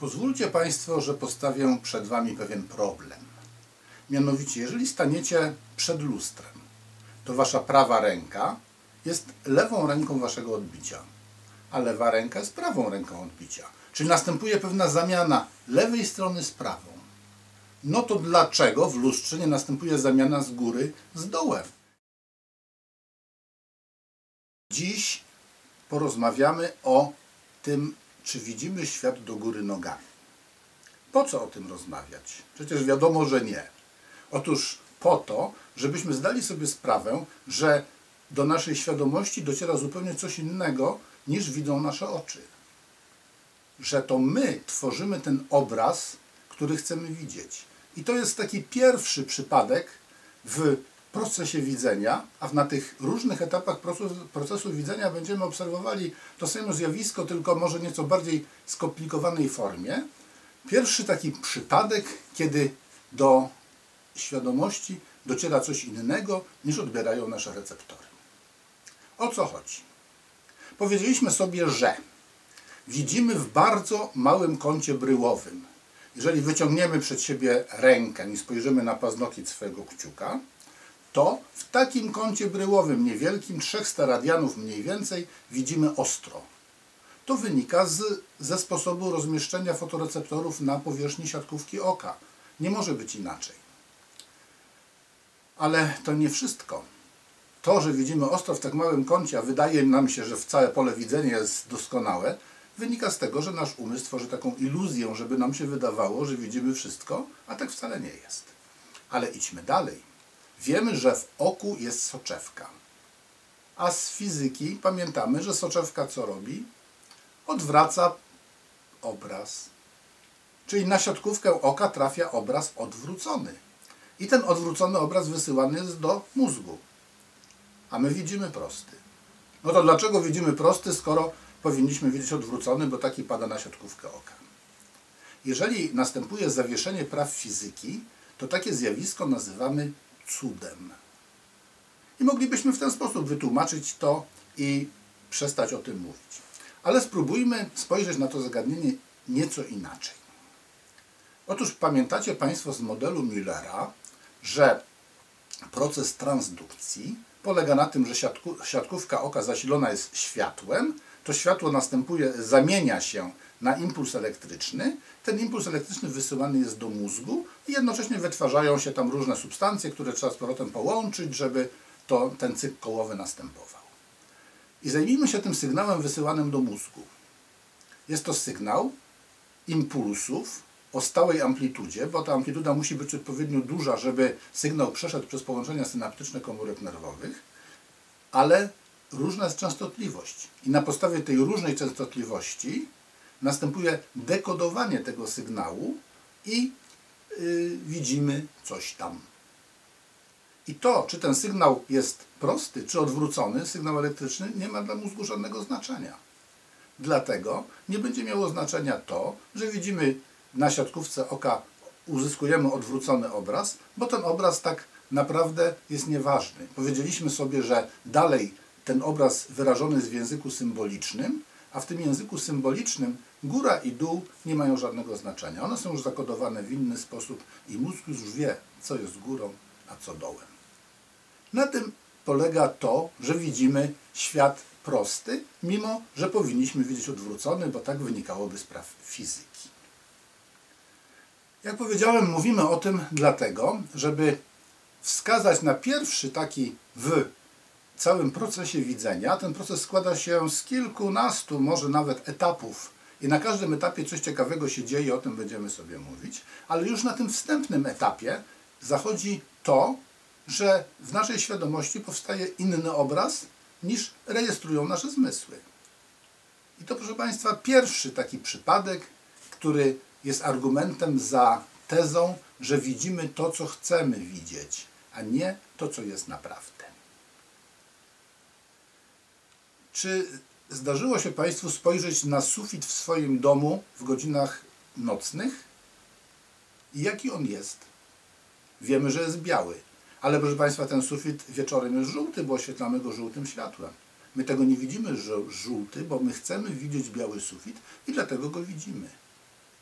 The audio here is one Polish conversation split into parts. Pozwólcie Państwo, że postawię przed Wami pewien problem. Mianowicie, jeżeli staniecie przed lustrem, to Wasza prawa ręka jest lewą ręką Waszego odbicia, a lewa ręka jest prawą ręką odbicia. Czyli następuje pewna zamiana lewej strony z prawą. No to dlaczego w lustrze nie następuje zamiana z góry z dołem? Dziś porozmawiamy o tym, czy widzimy świat do góry nogami. Po co o tym rozmawiać? Przecież wiadomo, że nie. Otóż po to, żebyśmy zdali sobie sprawę, że do naszej świadomości dociera zupełnie coś innego, niż widzą nasze oczy. Że to my tworzymy ten obraz, który chcemy widzieć. I to jest taki pierwszy przypadek w procesie widzenia, a na tych różnych etapach procesu widzenia będziemy obserwowali to samo zjawisko, tylko może nieco bardziej skomplikowanej formie. Pierwszy taki przypadek, kiedy do świadomości dociera coś innego, niż odbierają nasze receptory. O co chodzi? Powiedzieliśmy sobie, że widzimy w bardzo małym kącie bryłowym. Jeżeli wyciągniemy przed siebie rękę i spojrzymy na paznokieć swojego kciuka, to w takim kącie bryłowym niewielkim, 300 radianów mniej więcej, widzimy ostro. To wynika ze sposobu rozmieszczenia fotoreceptorów na powierzchni siatkówki oka. Nie może być inaczej. Ale to nie wszystko. To, że widzimy ostro w tak małym kącie, a wydaje nam się, że w całe pole widzenia jest doskonałe, wynika z tego, że nasz umysł tworzy taką iluzję, żeby nam się wydawało, że widzimy wszystko, a tak wcale nie jest. Ale idźmy dalej. Wiemy, że w oku jest soczewka. A z fizyki pamiętamy, że soczewka co robi? Odwraca obraz. Czyli na siatkówkę oka trafia obraz odwrócony. I ten odwrócony obraz wysyłany jest do mózgu. A my widzimy prosty. No to dlaczego widzimy prosty, skoro powinniśmy widzieć odwrócony, bo taki pada na siatkówkę oka? Jeżeli następuje zawieszenie praw fizyki, to takie zjawisko nazywamy cudem. I moglibyśmy w ten sposób wytłumaczyć to i przestać o tym mówić. Ale spróbujmy spojrzeć na to zagadnienie nieco inaczej. Otóż pamiętacie Państwo z modelu Millera, że proces transdukcji polega na tym, że siatkówka oka zasilona jest światłem, to światło zamienia się na impuls elektryczny. Ten impuls elektryczny wysyłany jest do mózgu i jednocześnie wytwarzają się tam różne substancje, które trzeba z powrotem połączyć, żeby ten cykl kołowy następował. I zajmijmy się tym sygnałem wysyłanym do mózgu. Jest to sygnał impulsów o stałej amplitudzie, bo ta amplituda musi być odpowiednio duża, żeby sygnał przeszedł przez połączenia synaptyczne komórek nerwowych, ale różna jest częstotliwość. I na podstawie tej różnej częstotliwości następuje dekodowanie tego sygnału i widzimy coś tam. I to, czy ten sygnał jest prosty, czy odwrócony, sygnał elektryczny, nie ma dla mózgu żadnego znaczenia. Dlatego nie będzie miało znaczenia to, że widzimy na siatkówce oka, uzyskujemy odwrócony obraz, bo ten obraz tak naprawdę jest nieważny. Powiedzieliśmy sobie, że dalej ten obraz wyrażony jest w języku symbolicznym, a w tym języku symbolicznym góra i dół nie mają żadnego znaczenia. One są już zakodowane w inny sposób i mózg już wie, co jest górą, a co dołem. Na tym polega to, że widzimy świat prosty, mimo że powinniśmy widzieć odwrócony, bo tak wynikałoby z praw fizyki. Jak powiedziałem, mówimy o tym dlatego, żeby wskazać na pierwszy taki w całym procesie widzenia. Ten proces składa się z kilkunastu, może nawet etapów i na każdym etapie coś ciekawego się dzieje, o tym będziemy sobie mówić, ale już na tym wstępnym etapie zachodzi to, że w naszej świadomości powstaje inny obraz, niż rejestrują nasze zmysły. I to, proszę Państwa, pierwszy taki przypadek, który jest argumentem za tezą, że widzimy to, co chcemy widzieć, a nie to, co jest naprawdę. Czy zdarzyło się Państwu spojrzeć na sufit w swoim domu w godzinach nocnych? I jaki on jest? Wiemy, że jest biały, ale proszę Państwa, ten sufit wieczorem jest żółty, bo oświetlamy go żółtym światłem. My tego nie widzimy, że żółty, bo my chcemy widzieć biały sufit i dlatego go widzimy.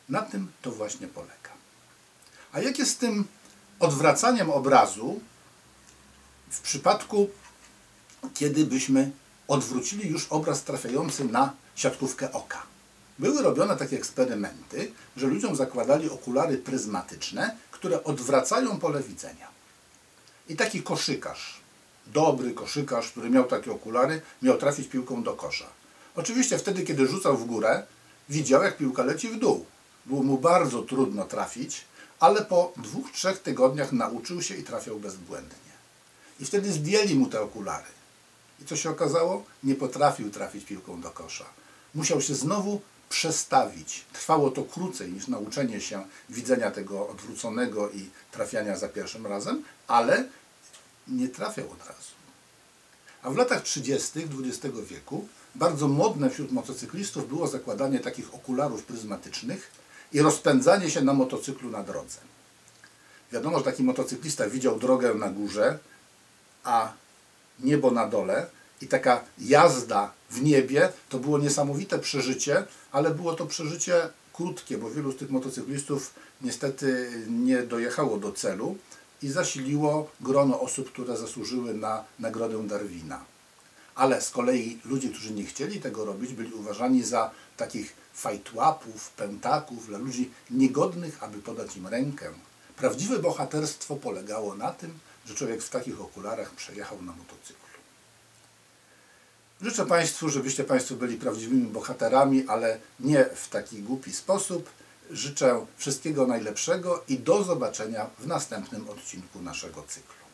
Na tym to właśnie polega. A jak jest z tym odwracaniem obrazu w przypadku, kiedy byśmy odwrócili już obraz trafiający na siatkówkę oka? Były robione takie eksperymenty, że ludziom zakładali okulary pryzmatyczne, które odwracają pole widzenia. I taki koszykarz, dobry koszykarz, który miał takie okulary, miał trafić piłką do kosza. Oczywiście wtedy, kiedy rzucał w górę, widział, jak piłka leci w dół. Było mu bardzo trudno trafić, ale po 2–3 tygodniach nauczył się i trafiał bezbłędnie. I wtedy zdjęli mu te okulary. I co się okazało? Nie potrafił trafić piłką do kosza. Musiał się znowu przestawić. Trwało to krócej niż nauczenie się widzenia tego odwróconego i trafiania za pierwszym razem, ale nie trafiał od razu. A w latach 30. XX wieku bardzo modne wśród motocyklistów było zakładanie takich okularów pryzmatycznych i rozpędzanie się na motocyklu na drodze. Wiadomo, że taki motocyklista widział drogę na górze, a niebo na dole, i taka jazda w niebie to było niesamowite przeżycie, ale było to przeżycie krótkie, bo wielu z tych motocyklistów niestety nie dojechało do celu i zasiliło grono osób, które zasłużyły na nagrodę Darwina. Ale z kolei ludzie, którzy nie chcieli tego robić, byli uważani za takich fajtłapów, pętaków, dla ludzi niegodnych, aby podać im rękę. Prawdziwe bohaterstwo polegało na tym, że człowiek w takich okularach przejechał na motocyklu. Życzę Państwu, żebyście Państwo byli prawdziwymi bohaterami, ale nie w taki głupi sposób. Życzę wszystkiego najlepszego i do zobaczenia w następnym odcinku naszego cyklu.